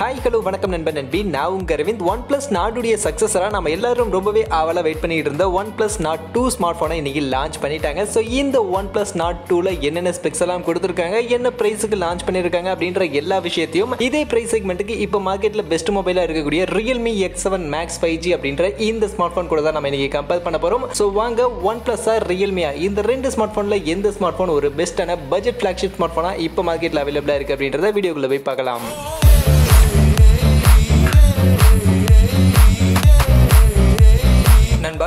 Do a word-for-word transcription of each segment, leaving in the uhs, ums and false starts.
Hi, hello, welcome and be now Ravindh OnePlus nine உடைய சக்சஸரா நாம எல்லாரும் ரொம்பவே ஆவலா வெயிட் பண்ணிட்டு இருந்த OnePlus nine two ஸ்மார்ட் போனை இன்னைக்கு லான்ச் பண்ணிட்டாங்க. சோ இந்த OnePlus nine two ல என்னென்ன ஸ்பெக்ஸ் எல்லாம் கொடுத்திருக்காங்க, என்ன பிரைஸ்க்கு லான்ச் பண்ணிருக்காங்க அப்படிங்கற எல்லா விஷயத்தையும் இதே பிரைஸ் செக்மெண்ட்க்கு இப்ப மார்க்கெட்ல பெஸ்ட் மொபைலா இருக்கக்கூடிய Realme X seven Max five G அப்படிங்கற இந்த ஸ்மார்ட் போன் கூட தான் நாம இன்னைக்கு கம்பேர் பண்ண போறோம். சோ வாங்க OnePlus ஆ Realme ஆ இந்த ரெண்டு ஸ்மார்ட் போன்ல எந்த ஸ்மார்ட் போன் ஒரு பெஸ்டான பட்ஜெட் flagship ஸ்மார்ட் போனா இப்ப மார்க்கெட்ல அவேலபிளா இருக்கு அப்படிங்கறத வீடியோக்குள்ள போய் பார்க்கலாம்.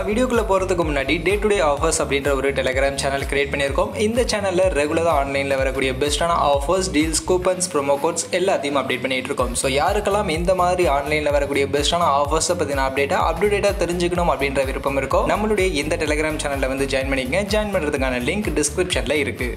வீடியோக்குள்ள போறதுக்கு முன்னாடி டே டு டே ஆஃபர்ஸ் அப்படின்ற ஒரு டெலிகிராம் சேனல் கிரியேட் பண்ணியிருக்கோம். இந்த சேனல்ல ரெகுலரா ஆன்லைன்ல வரக்கூடிய பெஸ்டான offers, deals, coupons, promo codes எல்லாத்தையும் அப்டேட் பண்ணிட்டு இருக்கோம். ஸோ யாருக்கெல்லாம் இந்த மாதிரி ஆன்லைன்ல வரக்கூடிய பெஸ்டான ஆஃபர்ஸை பத்தின அப்டேட்டா அப்டேட்டா தெரிஞ்சுக்கணும் அப்படின்ற விருப்பம் இருக்கும், நம்மளுடைய இந்த டெலிகிராம் சேனல்ல வந்து ஜாயின் பண்ணிக்கங்க. ஜாயின் பண்றதுக்கான லிங்க் டிஸ்கிரிப்ஷன்ல இருக்கு.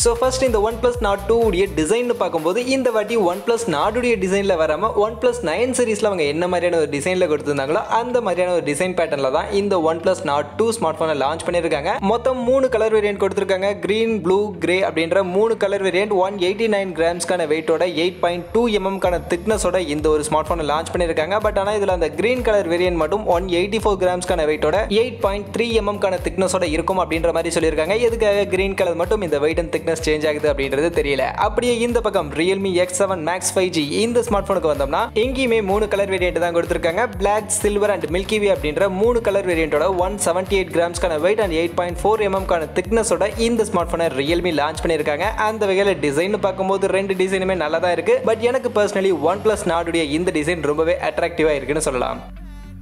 ஸோ ஃபர்ஸ்ட் இந்த OnePlus nine two உடைய டிசைன் பார்க்கும்போது இந்த வாட்டி OnePlus nine உடைய டிசைனில் வராமல் OnePlus nine சீரிஸில் அவங்க என்ன மாதிரியான ஒரு டிசைனில் கொடுத்துருந்தாங்களோ அந்த மாதிரியான ஒரு டிசைன் பேட்டர்னில் தான் இந்த OnePlus nine two ஸ்மார்ட் ஃபோனை லான்ச் பண்ணியிருக்காங்க. மொத்தம் மூணு கலர் வேரியன்ட் கொடுத்துருக்காங்க. க்ரீன், ப்ளூ, கிரே அப்படின்ற மூணு colour variant one eighty nine கிராம்ஸ்க்கான வெயிட்டோட எயிட் பாயிண்ட் டூ எம்எம்கான திக்னஸோட இந்த ஒரு ஸ்மார்ட் ஃபோனை லான்ச் பண்ணியிருக்காங்க. பட் ஆனால் இதில் அந்த க்ரீன் கலர் வேரியன்ட் மட்டும் ஒன் எயிட்டி ஃபோர் கிராம்ஸ்க்கான வெயிட்டோட எயிட் பாயிண்ட் த்ரீ எம்எம்கான திக்னஸோட இருக்கும் அப்படின்ற மாதிரி சொல்லியிருக்காங்க. எதுக்காக க்ரீன் கலர் மட்டும் இந்த வெயிட் அண்ட் திக்னஸ் சேஞ்ச் ஆகுது அப்படின்றது தெரியல. அப்படியே இந்த பக்கம் Realme X seven Max five G இந்த ஸ்மார்ட் போனுக்கு வந்தோம்னா எங்கேயுமே மூணு கலர் வேரியன்ட் தான் கொடுத்திருக்காங்க. Black, silver and milky way அப்படின்ற மூணு கலர் வேரியன்ட்டோட ஒன் செவன்டி எயிட் கிராம்ஸ்க்கான weight and eight point four எம்எம்கான திக்னஸோட இந்த ஸ்மார்ட் போனை Realme லான்ச் பண்ணியிருக்காங்க. அந்த வகையில் டிசைன் பார்க்கும்போது ரெண்டு டிசைனுமே நல்லா தான் இருக்கு. பட் எனக்கு பர்சனலி OnePlus nine உடைய இந்த டிசைன் ரொம்பவே அட்ராக்டிவா இருக்குன்னு சொல்லலாம்.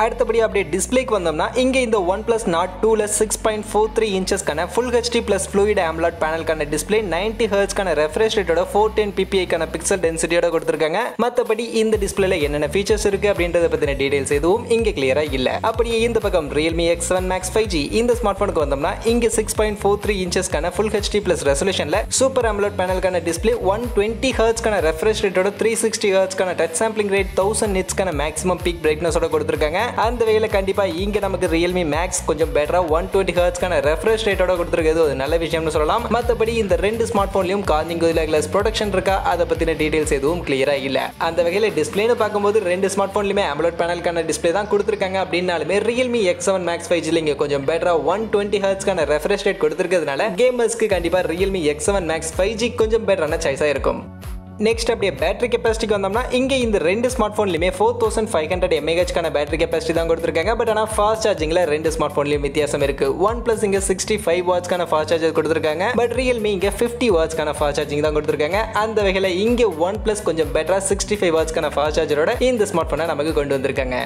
அடுத்தபடி அப்படியே டிஸ்பிளேக்கு வந்தோம்னா இங்கே இந்த OnePlus nine two ல சிக்ஸ் பாயிண்ட் ஃபோர் த்ரீ இன்ச்சஸ்க்கான full HD plus fluid AMOLED பேனலுக்கான டிஸ்பிளே நைன்டி ஹெர்ட்ஸ்க்கான ரெஃப்ரெஷ் ரேட்டோட ஃபோர் டென் பிபிஐக்கான பிக்சல் டென்சிட்டியோட கொடுத்துருக்காங்க. மற்றபடி இந்த டிஸ்பிளேல என்னென்ன ஃபீச்சர்ஸ் இருக்கு அப்படின்றத பற்றின டீடைல்ஸ் எதுவும் இங்கே கிளியரா இல்லை. அப்படியே இந்த பக்கம் Realme X seven Max five G இந்த ஸ்மார்ட் போனுக்கு வந்தோம்னா இங்கே சிக்ஸ் பாயிண்ட் ஃபோர் த்ரீ இன்ச்சஸ்க்கான ஃபுல் ஹெச்டி ப்ளஸ் ரெசல்யூஷன்ல சூப்பர் AMOLED பேனலுக்கான டிஸ்பிளே ஒன் டுவெண்ட்டி ஹெர்ட்ஸ்க்கான ரெஃப்ரெஷ் ரேட்டோட த்ரீ சிக்ஸ்டி ஹெர்ட்ஸ்க்கான டச் சாம்பிளிங் ரேட் தௌசண்ட் நிட்ஸ்க்கான மேக்ஸிமம் பீக் பிரைட்னஸோட கொடுத்துருக்காங்க. அந்த வகையில் கண்டிப்பாக இங்கே நமக்கு Realme Max கொஞ்சம் பெட்டராக ஒன் டுவெண்ட்டி ஹெர்ட்ஸ்க்கான ரெஃப்ரெஷ் ரேட்டோட கொடுத்துருக்கிறது ஒரு நல்ல விஷயம்னு சொல்லலாம். மற்றபடி இந்த ரெண்டு ஸ்மார்ட் ஃபோன்லையும் கார்னிங் கோரில்லா கிளாஸ் ப்ரொடக்ஷன் இருக்கா அதை பற்றின டீடைல்ஸ் எதுவும் கிளியராக இல்லை. அந்த வகையில் டிஸ்பிளேன்னு பார்க்கும்போது ரெண்டு ஸ்மார்ட் ஃபோன்லையுமே AMOLED பேனலுக்கான டிஸ்பிளே தான் கொடுத்துருக்காங்க. அப்படின்னாலுமே Realme X seven Max five G ல இங்கே கொஞ்சம் பெட்டராக ஒன் டுவெண்ட்டி ஹெர்ட்ஸ்க்கான ரெஃப்ரெஷ் ரேட் கொடுத்துருக்கிறதுனால கேமர்ஸ்க்கு கண்டிப்பாக Realme X seven Max five G கொஞ்சம் பெட்டரான சாய்ஸாக இருக்கும். நெக்ஸ்ட் அப்படியே பேட்டரி கெப்பாசிட்டிக்கு வந்தோம்னா இங்கே இந்த ரெண்டு ஸ்மார்ட் ஃபோன்லையுமே ஃபோர் தௌசண்ட் ஃபைவ் ஹண்ட்ரட் எம்ஏஹெச்க்கான பேட்டரி கெப்பாசிட்டி தான் கொடுத்துருக்காங்க. பட் ஆனால் ஃபாஸ்ட் சார்ஜிங்கில் ரெண்டு ஸ்மார்ட் ஃபோன்லையும் வித்தியாசம் இருக்கு. OnePlus இங்கே சிக்ஸ்டி ஃபைவ் வாட்ஸ்க்கான ஃபாஸ்ட் சார்ஜர் கொடுத்துருக்காங்க. பட் Realme இங்கே ஃபிஃப்டி வாட்ஸ்க்கான ஃபாஸ்ட் சார்ஜிங் தான் கொடுத்துருக்காங்க. அந்த வகையில் இங்கே OnePlus கொஞ்சம் பெட்டராக சிக்ஸ்டி ஃபைவ் வாட்ஸ்க்கான ஃபாஸ்ட் சார்ஜரோட இந்த ஸ்மார்ட் ஃபோனை நமக்கு கொண்டு வந்திருக்காங்க.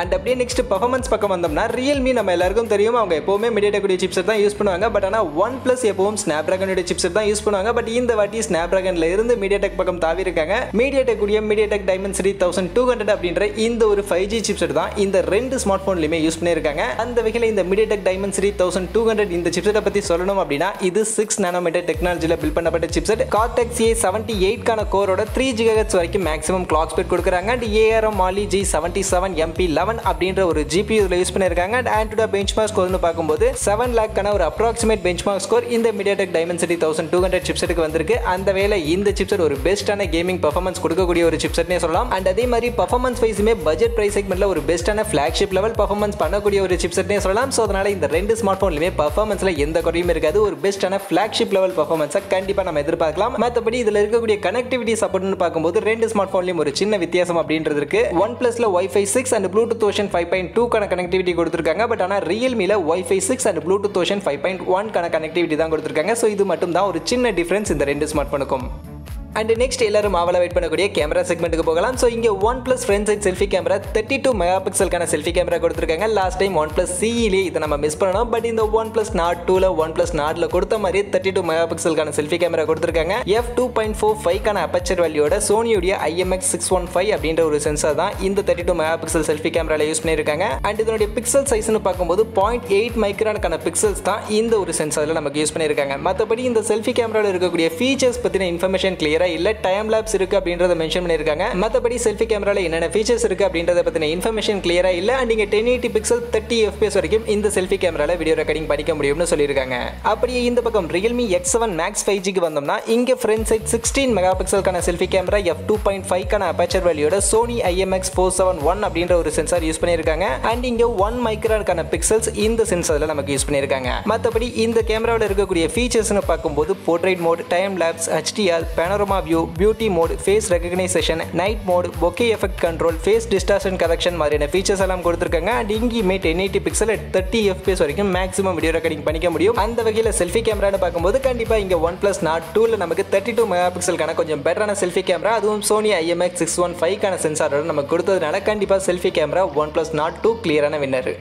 அண்ட் அப்படியே நெக்ஸ்ட் பர்ஃபார்மன்ஸ் பக்கம் வந்தோம்னா Realme நம்ம எல்லாருக்கும் தெரியும் அவங்க எப்போவுமே MediaTek உடைய சிப்செட் தான் யூஸ் பண்ணுவாங்க. பட் ஆனால் OnePlus எப்பவும் Snapdragon உடைய சிப்செட் தான் யூஸ் பண்ணுவாங்க. பட் இந்த வாட்டி Snapdragonல இருந்து MediaTek பக்கம் தாவி இருக்காங்க. MediaTek உடைய MediaTek Dimensity twelve hundred அப்படின்ற இந்த ஒரு ஃபைவ் ஜி சிப்செட் தான் இந்த ரெண்டு ஸ்மார்ட் ஃபோன்லையுமே யூஸ் பண்ணியிருக்காங்க. அந்த வகையில் இந்த MediaTek Dimensity twelve hundred இந்த சிப்செட்டை பற்றி சொல்லணும் அப்படின்னா இது சிக்ஸ் நானோமீட்டர் டெக்னாலஜியில் பில்ட் பண்ணப்பட்ட சிப்செட். Cortex A seventy-eight கோரோட த்ரீ ஜிகாஹெட்ஸ் வரைக்கும் மேக்ஸிமம் கிளாக் ஸ்பீட் கொடுக்குறாங்க. And A R M Mali G seventy-seven M P eleven அப்படின்ற ஒரு ஜிபியூ யூஸ் பண்ணிருக்காங்க. ஆண்ட்ரோட பெஞ்ச்மார்க் ஸ்கோர்னு பார்க்கும்போது செவன் லேக்கான ஒரு அப்ராக்சிமேட் பெஞ்ச்மார்க் ஸ்கோர் இந்த MediaTek Dimensity twelve hundred சிப்செட்டுக்கு வந்திருக்கு. அந்த வேளை இந்த சிப்செட் ஒரு பெஸ்டான கேமிங் பர்ஃபார்மன்ஸ் கொடுக்கக்கூடிய ஒரு சிப்செட்னே சொல்லலாம். அண்ட் அதே மாதிரி பர்ஃபார்மன்ஸ் வைஸுமே பட்ஜெட் பிரைஸ் செக்மெண்ட்ல ஒரு பெஸ்டான ஃபிளாக்ஷிப் லெவல் பர்ஃபார்மன்ஸ் பண்ணக்கூடிய ஒரு சிப்செட்னே சொல்லலாம். ஸோ அதனால இந்த ரெண்டு ஸ்மார்ட் ஃபோன்லையுமே பர்ஃபார்மன்ஸ்ல எந்த குறையும் இருக்காது. ஒரு பெஸ்டான ஃபிளாக்ஷிப் லெவல் பர்ஃபார்மன்ஸை கண்டிப்பாக நம்ம எதிர்பார்க்கலாம். மற்றபடி இதில் இருக்கக்கூடிய கனெக்டிவிட்டி சப்போர்ட்னு பார்க்கும்போது ரெண்டு ஸ்மார்ட் ஃபோன்லையும் ஒரு சின்ன வித்தியாசம் அப்படின்றது இருக்கு. OnePlusல Wi-Fi six and Bluetooth five point two கான கனெக்டிவிட்டி கொடுத்திருக்காங்க. பட் ஆனா Realme-ல Wi-Fi six and Bluetooth five point one கான கனெக்டிவிட்டி தான் கொடுத்திருக்காங்க. சோ இது மட்டும் தான் ஒரு சின்ன டிஃபரன்ஸ் இந்த ரெண்டு ஸ்மார்ட் ஃபோனுக்கும். அண்ட் நெக்ஸ்ட் எல்லாரும் அவளை வெயிட் பண்ணக்கூடிய கேமரா செக்மெண்ட்டுக்கு போகலாம். ஸோ இங்கே OnePlus front side selfie camera thirty two mega பிக்சல்கான செல்ஃபி கேமரா கொடுத்துருக்காங்க. லாஸ்ட் டைம் OnePlus சிஇலே இதை நம்ம மிஸ் பண்ணணும். பட் இந்த OnePlus nine two ல OnePlus nine ல கொடுத்த மாதிரி தேர்ட்டி டூ மெகா பிக்சல்கான செல்ஃபி கேமரா கொடுத்துருக்காங்க. எஃப் டூ பாயிண்ட் ஃபோர் ஃபைவ்க்கான அபச்சர் வேல்யூட சோனியுடைய I M X six fifteen அப்படின்ற ஒரு சென்சார் தான் இந்த thirty two mega pixel selfie கேமராவில் யூஸ் பண்ணியிருக்காங்க. அண்ட் இதனுடைய பிக்சல் சைஸ்னு பார்க்கும்போது பாயிண்ட் எயிட் மைக்ரானுக்கான பிக்சல்ஸ் தான் இந்த ஒரு சென்சாரில் நமக்கு யூஸ் பண்ணியிருக்காங்க. மற்றபடி இந்த செல்ஃபி கேமராவில் இருக்கக்கூடிய ஃபீச்சர்ஸ் பற்றின இன்ஃபர்மேஷன் கிளியராக இல்ல டைம் லாப்ஸ் இருக்கு அப்படின்றத மென்ஷன் பண்ணிருக்காங்க. மத்தபடி செல்ஃபி கேமரால என்னென்ன ஃபீச்சர்ஸ் இருக்கு அப்படின்றத பத்தின இன்ஃபர்மேஷன் கிளியரா இல்ல. அண்ட் நீங்க ten eighty pixel thirty F P S வரைக்கும் இந்த செல்ஃபி கேமரால வீடியோ ரெக்கார்டிங் படிக்க முடியும்னு சொல்லிருக்காங்க. அப்படியே இந்த பக்கம் Realme X seven Max five G க்கு வந்தோம்னா இங்க front side sixteen mega pixel கான selfie camera f two point five கான அபேச்சர் வேல்யூட Sony I M X four seventy-one அப்படிங்கற ஒரு சென்சார் யூஸ் பண்ணிருக்காங்க. அண்ட் இங்க one மைக்ரான் கான பிக்சல்ஸ் இந்த சென்சார்ல நமக்கு யூஸ் பண்ணிருக்காங்க. மத்தபடி இந்த கேமராவுல இருக்கக்கூடிய ஃபீச்சர்ஸ்ன பாக்கும்போது portrait mode, time lapse, H D R, panorama view, beauty mode, face recognition, night mode, bokeh effect control, face distortion correction மாதிரியான ஃபீச்சர்ஸ் எல்லாம் கொடுத்திருக்காங்க. அண்ட் இங்கயுமே ten eighty pixel at thirty F P S வரைக்கும் maximum video recording பண்ணிக்க முடியும். அந்த வகையில selfie கேமரான்னு பாக்கும்போது கண்டிப்பா இங்க OnePlus nine two ல நமக்கு thirty-two மெகா பிக்சல் கான கொஞ்சம் பெட்டரான செல்ஃபி கேமரா அதுவும் Sony I M X six fifteen கான சென்சாரோட நமக்கு கொடுத்ததுனால கண்டிப்பா selfie camera OnePlus nine two கிளியரான வின்னர்.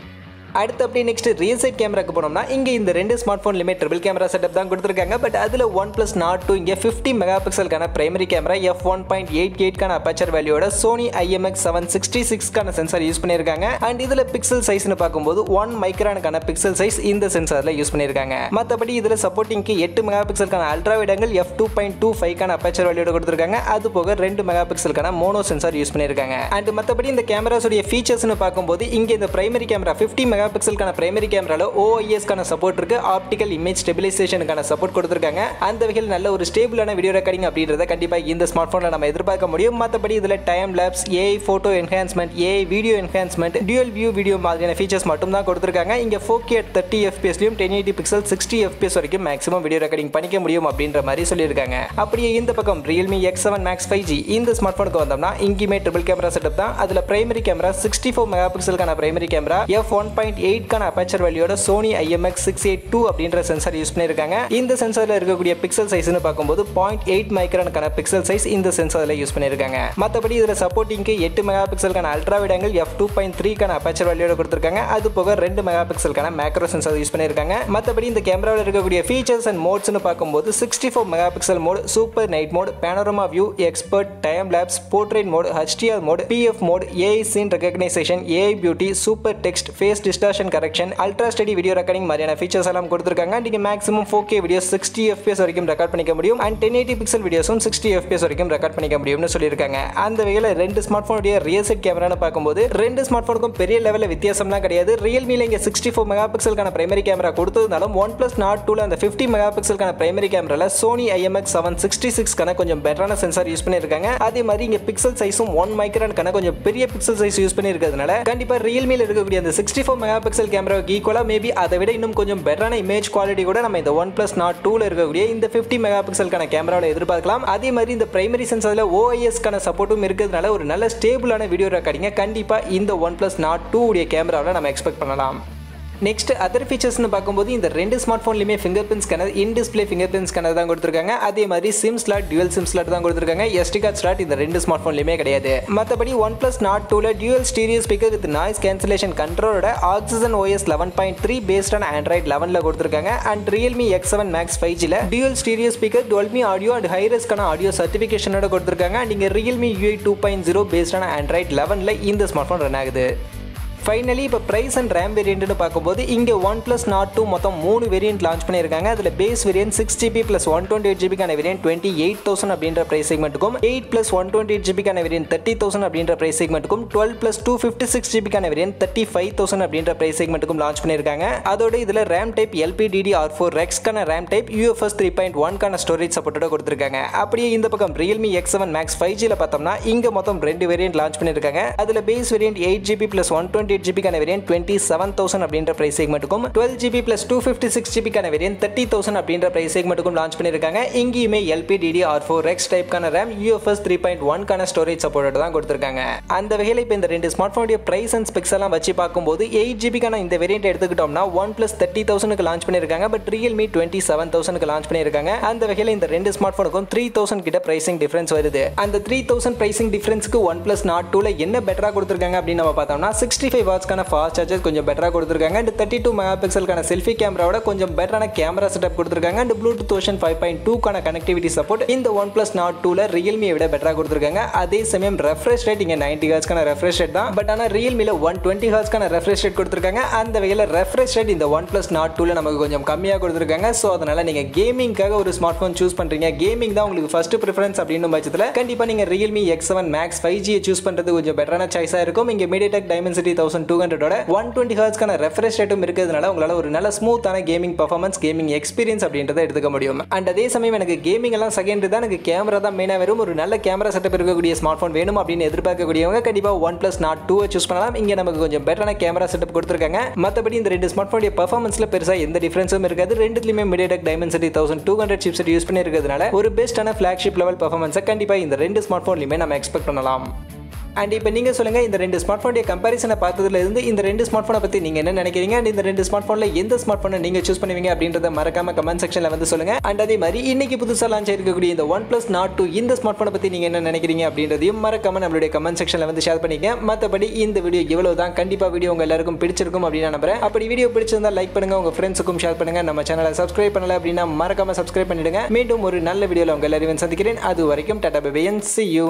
அடுத்து அப்படியே நெக்ஸ்ட் ரியல் சைட் கேமராக்கு போனோம்னா இங்க இந்த ரெண்டு smart phone limit triple camera setup தான் கொடுத்திருக்காங்க. பட் அதுல OnePlus nine two இங்க fifty மெகா பிக்சல் கான primary camera f one point eight eight கான அபேச்சர் வேல்யூட Sony I M X seven sixty-six கான சென்சார் யூஸ் பண்ணிருக்காங்க. அண்ட் இதுல பிக்சல் சைஸ்னு பாக்கும்போது one மைக்ரான் கான பிக்சல் சைஸ் இந்த சென்சார்ல யூஸ் பண்ணிருக்காங்க. மத்தபடி இதுல சப்போர்ட்டிங்க்கு eight மெகா பிக்சல் கான ultra wide angle f two point two five கான அபேச்சர் வேல்யூட கொடுத்திருக்காங்க. அது போக two மெகா பிக்சல் கான மோனோ சென்சார் யூஸ் பண்ணிருக்காங்க. அண்ட் மத்தபடி இந்த கேமராஸோட ஃபீச்சர்ஸ்னு பாக்கும்போது இங்க இந்த பிரைமரி கேமரா fifty மெகா பிக்சல்கான பிரைமரி கேமரால O I S கான சப்போர்ட் இருக்கு. ஆப்டிகல் இமேஜ் ஸ்டெபிலைசேஷனுக்கான சப்போர்ட் கொடுத்திருக்காங்க. அந்த வகையில் நல்ல ஒரு ஸ்டேபிளான வீடியோ ரெக்கார்டிங் அப்படின்றத கண்டிப்பா இந்த ஸ்மார்ட் போன்ல நம்ம எதிர்பார்க்க முடியும். மத்தபடி இதுல time lapse, A I photo enhancement, A I video enhancement, dual view video மாதிரியான ஃபீச்சர்ஸ் மட்டும் தான் கொடுத்திருக்காங்க. இங்க four K at thirty F P S லயும் ten eighty pixel sixty F P S வரைக்கும் மேக்ஸிமம் வீடியோ ரெக்கார்டிங் பண்ணிக்க முடியும் அப்படின்ற மாதிரி சொல்லிருக்காங்க. அப்படியே இந்த பக்கம் Realme X seven Max five G இந்த ஸ்மார்ட் போனுக்கு வந்தோம்னா இங்கயுமே ட்ரிபிள் கேமரா செட்டப் தான். அதுல primary camera sixty-four mega pixel கான primary camera f one point eight கான அபேச்சர் வேல்யூட Sony I M X six eighty-two அப்படிங்கற சென்சார் யூஸ் பண்ணிருக்காங்க. இந்த சென்சார்ல இருக்கக்கூடிய பிக்சல் சைஸ்னு பாக்கும்போது zero point eight மைக்ரான் கான பிக்சல் சைஸ் இந்த சென்சார்ல யூஸ் பண்ணிருக்காங்க. மத்தபடி இதுல சப்போர்ட்டிங்க்கு eight மெகா பிக்சல் கான ultra wide angle f two point three கான அபேச்சர் வேல்யூட கொடுத்திருக்காங்க. அது போக two மெகா பிக்சல் கான மேக்ரோ சென்சார் யூஸ் பண்ணிருக்காங்க. மத்தபடி இந்த கேமரால இருக்கக்கூடிய ஃபீச்சர்ஸ் அண்ட் மோட்ஸ்னு பாக்கும்போது sixty-four mega pixel mode, super night mode, panorama view, expert, time lapse, portrait mode, H D R mode, P F mode, A I scene recognition, A I beauty, super text, face distortion correction, ultra steady video recording மாதிரியான features எல்லாம் கொடுத்திருக்காங்க. நீங்க maximum four K video sixty F P S வரைக்கும் record பண்ணிக்க முடியும். And ten eighty pixel வீடியோஸும் sixty F P S வரைக்கும் record பண்ணிக்க முடியும்னு சொல்லிருக்காங்க. அந்த வகையில ரெண்டு ஸ்மார்ட் போனுடைய ரியல் சைட் கேமரான்னு பாக்கும்போது ரெண்டு ஸ்மார்ட் போனுக்கும் பெரிய லெவல்ல வித்தியாசம்லாம் கிடையாது. Realme ல இங்க sixty-four மெகா பிக்சல்கான பிரைமரி கேமரா கொடுத்ததுனாலும் OnePlus nine two ல அந்த fifty மெகா பிக்சல்கான பிரைமரி கேமரால Sony I M X seven sixty-six கான கொஞ்சம் பெட்டரான சென்சார் யூஸ் பண்ணிருக்காங்க. அதே மாதிரி இங்க பிக்சல் சைஸும் one மைக்ரான் கான கொஞ்சம் பெரிய பிக்சல் சைஸ் யூஸ் பண்ணிருக்கிறதுனால கண்டிப்பா Realme ல இருக்கக்கூடிய அந்த sixty-four மெகா பிக்சல் கேமராவுக்கு ஈக்குவலா மேபி அதை விட இன்னும் கொஞ்சம் பெட்டரான இமேஜ் குவாலிட்டி கூட நம்ம இந்த OnePlus nine two ல இருக்கக்கூடிய இந்த fifty மெகா பிக்சல்கான கேமராவில் எதிர்பார்க்கலாம். அதே மாதிரி இந்த பிரைமரி சென்சார்ல O I S கான சப்போர்ட்டும் இருக்கிறதுனால ஒரு நல்ல ஸ்டேபிளான வீடியோ ரெக்கார்டிங்க கண்டிப்பா இந்த OnePlus nine two உடைய கேமராவில் நம்ம எக்ஸ்பெக்ட் பண்ணலாம். நெக்ஸ்ட் அதர் ஃபீச்சர்ஸ்னு பார்க்கும்போது இந்த ரெண்டு ஸ்மார்ட் ஃபோன்லையுமே finger print scanner, in display finger print scanner தான் கொடுத்திருக்காங்க. அதே மாதிரி SIM slot, dual SIM slot தான் கொடுத்திருக்காங்க. எஸ்டி கார்டு ஸ்லாட் இந்த ரெண்டு ஸ்மார்ட் ஃபோன்லையுமே கிடையாது. மற்றபடி OnePlus nine two ல dual stereo speaker with noise cancellation கண்ட்ரோலோட Oxygen O S eleven point three பேஸ்டான ஆண்ட்ராய்ட் eleven ல கொடுத்திருக்காங்க. And Realme X seven Max five G ல டியூவல் ஸ்டீரியோ ஸ்பீக்கர், டுவெல்மி ஆடியோ அண்ட் ஹைரஸ்கான ஆடியோ சர்டிஃபிகேஷனோட கொடுத்திருக்காங்க. அண்ட் இங்கே Realme U I two point zero பேஸ்டான ஆண்ட்ராய்ட் eleven ல இந்த ஸ்மார்ட் ஃபோன் ரன் ஆகுது. ஃபைனலி இப்போ ப்ரைஸ் அண்ட் ரேம் வேரியன்ட்னு பார்க்கும்போது இங்கே OnePlus nine two மொத்தம் மூணு வேரியன்ட் லான்ச் பண்ணியிருக்காங்க. அதில் base variant six GB plus one twenty eight ஜிபிக்கான வேரியன்ட் டுவெண்ட்டி எயிட் தௌசண்ட் அப்படின்ற ப்ரைஸ் செக்மெண்ட்டுக்கும், eight plus one twenty eight ஜிபிக்கான வேரியன்ட் தேர்ட்டி தௌசண்ட் அப்படின்ற ப்ரைஸ் செக்மெண்ட்டுக்கும், twelve plus two fifty six ஜிபிக்கான வேரியன்ட் தேர்ட்டி ஃபைவ் தௌசண்ட் அப்படின்ற price செக்மெண்ட்டுக்கும் launch பண்ணியிருக்காங்க. அதோட இதில் RAM type L P D D R four ரெக்ஸ்க்கான RAM type, U F S three point ஒன்கான ஸ்டோரேஜ் சப்போர்ட்டோட கொடுத்துருக்காங்க. அப்படியே இந்த பக்கம் Realme X seven Max five G ல பார்த்தோம்னா இங்கே மொத்தம் ரெண்டு வேரியன்ட் லான்ச் பண்ணியிருக்காங்க. அதில் base variant eight GB plus one twenty GB கான வேரியன்ட் twenty-seven thousand அப்படின்ற பிரைஸ் செக்மெண்ட்டுக்கும், twelve GB plus two fifty six GB கான வேரியன்ட் தேர்ட்டி தௌசண்ட் அப்படின்ற பிரைஸ் செக்மெண்ட்டுக்கும் லான்ச் பண்ணியிருக்காங்க. இங்கேயுமே L P D D R four Rex டைப்கான RAM, U F S three point ஒன்கான ஸ்டோரேஜ் சப்போர்ட் தான் கொடுத்திருக்காங்க. அந்த வகையில் இப்போ இந்த ரெண்டு ஸ்மார்ட் போனுடைய பிரைஸ் அண்ட் ஸ்பெக்ஸ் எல்லாம் வச்சு பார்க்கும்போது எயிட் ஜிபிக்கான இந்த வேரியன்ட் எடுத்துக்கிட்டோம்னா OnePlus தேர்ட்டி தௌசண்ட்க்கு லான்ச் பண்ணியிருக்காங்க. பட் Realme டுவெண்ட்டி செவன் தௌசண்ட்க்கு லான்ச் பண்ணியிருக்காங்க. அந்த வகையில் இந்த ரெண்டு ஸ்மார்ட் போனுக்கும் த்ரீ தௌசண்ட் கிட்ட பிரைசிங் டிஃபரன்ஸ் வருது. அந்த த்ரீ தௌசண்ட் பிரைசிங் டிஃபரன்ஸ்க்கு OnePlus nine two ல என்ன பெட்டரா கொடுத்திருக்காங்க அப்படின்னு நம்ம பார்த்தோம்னா sixty sixty-five watts kana fast charges konjam better and thirty-two megapixel kana selfie camera oda konjam better camera setup kuduthirukanga and Bluetooth version five point two kana connectivity support in the OnePlus nine two la Realme vida better kuduthirukanga adhe samayam refresh rate inga ninety hertz kana refresh rate da but ana Realme la one twenty hertz kana refresh rate kuduthirukanga and the vela refresh rate in the OnePlus nine two la namakku konjam kammiya kuduthirukanga so adanal neenga gaming kaga oru smartphone choose pandringa gaming da ungalku first preference appadinu bachithla kandipa neenga Realme X seven Max five G choose pandrathu konjam better na choice a irukum inga MediaTek Dimensity twelve hundred oda one twenty hertz kana refresh rate um irukadunala ungala oru nalla smooth ana gaming performance gaming experience appadindradha eduthuka mudiyum and adhe samayam enak gaming ella secondary da enak camera da main a verum oru nalla camera setup irukkadiya smartphone venum appadinu edirpaakka kudiyavanga kandipa OnePlus nine two choose pannalam inga namakku konjam better ana camera setup kuduthirukanga mathapadi indha rendu smartphone ude performance la perusa endha difference um irukadhu renduthiliyume MediaTek Dimensity twelve hundred chipset use pannirukadunala oru best ana flagship level performance kandipa indha rendu smartphone liyume nama expect pannalam. And if you tell me about this smartphone comparison, you will know about this smartphone and this smartphone you choose in the comment section. And that's why you launch the OnePlus nine two in this smartphone in the comment section. If you like this video, like it, share friends, and subscribe to our channel. See you.